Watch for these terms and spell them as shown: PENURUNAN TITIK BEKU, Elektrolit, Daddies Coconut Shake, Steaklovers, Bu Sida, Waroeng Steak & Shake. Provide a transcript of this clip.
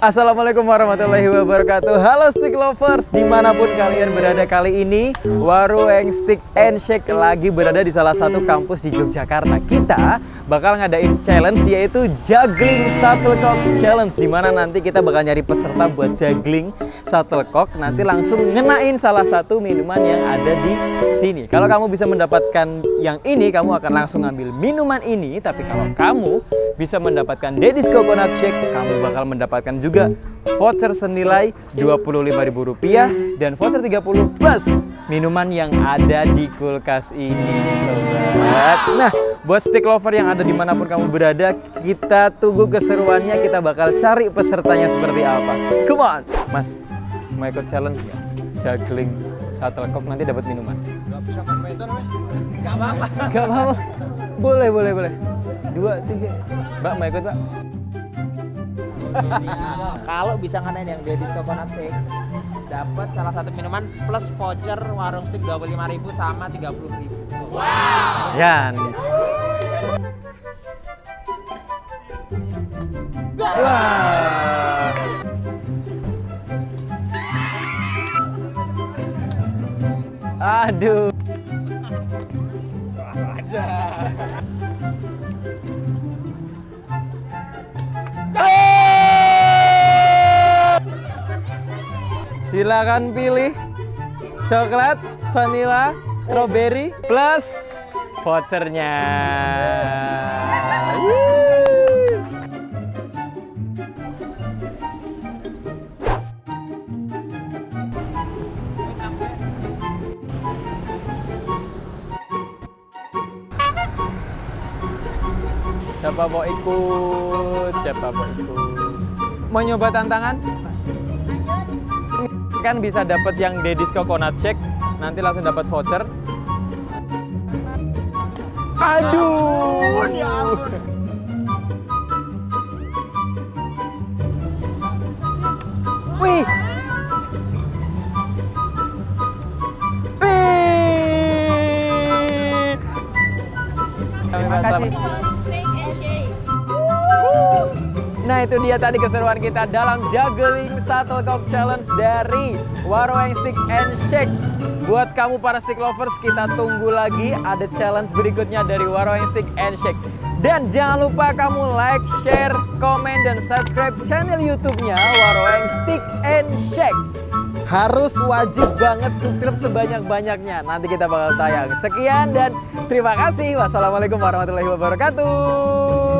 Assalamualaikum warahmatullahi wabarakatuh. Halo Steak Lovers, dimanapun kalian berada, kali ini Waroeng Steak and Shake lagi berada di salah satu kampus di Yogyakarta. Kita bakal ngadain challenge, yaitu juggling shuttlecock challenge, dimana nanti kita bakal nyari peserta buat juggling shuttlecock, nanti langsung ngenain salah satu minuman yang ada di sini. Kalau kamu bisa mendapatkan yang ini, kamu akan langsung ngambil minuman ini. Tapi kalau kamu bisa mendapatkan Daddies Coconut Shake, kamu bakal mendapatkan juga voucher senilai Rp25.000 dan voucher 30 plus minuman yang ada di kulkas ini, sobat. Nah, buat Steak Lover yang ada dimanapun kamu berada, kita tunggu keseruannya. Kita bakal cari pesertanya seperti apa. Come on, Mas, mau ikut challenge nggak? Juggling shuttlecock nanti dapat minuman. Gak bisa kompeten, Mas. Gak apa-apa. Gak apa-apa. Boleh, boleh, boleh. 2, 3. Mbak, mau ikut, Mbak? Kalau bisa ngadain yang Daddies Coconut Shake, dapat salah satu minuman plus voucher warung steak 25.000 sama 30.000. Wow. Ya. Wah. Aduh. Aja. Silakan pilih coklat, vanila, strawberry plus vouchernya. Siapa mau ikut? Siapa mau ikut? Mau nyoba tantangan? Kan bisa dapat yang Daddies Coconut Shake, nanti langsung dapat voucher. Aduh, ya ampun. Wih. Wih. Terima kasih. Nah, itu dia tadi keseruan kita dalam Juggling Shuttlecock Challenge dari Waroeng Steak and Shake. Buat kamu para Steak Lovers, kita tunggu lagi ada challenge berikutnya dari Waroeng Steak and Shake. Dan jangan lupa kamu like, share, komen, dan subscribe channel YouTube-nya Waroeng Steak and Shake. Harus wajib banget subscribe sebanyak-banyaknya. Nanti kita bakal tayang. Sekian dan terima kasih. Wassalamualaikum warahmatullahi wabarakatuh.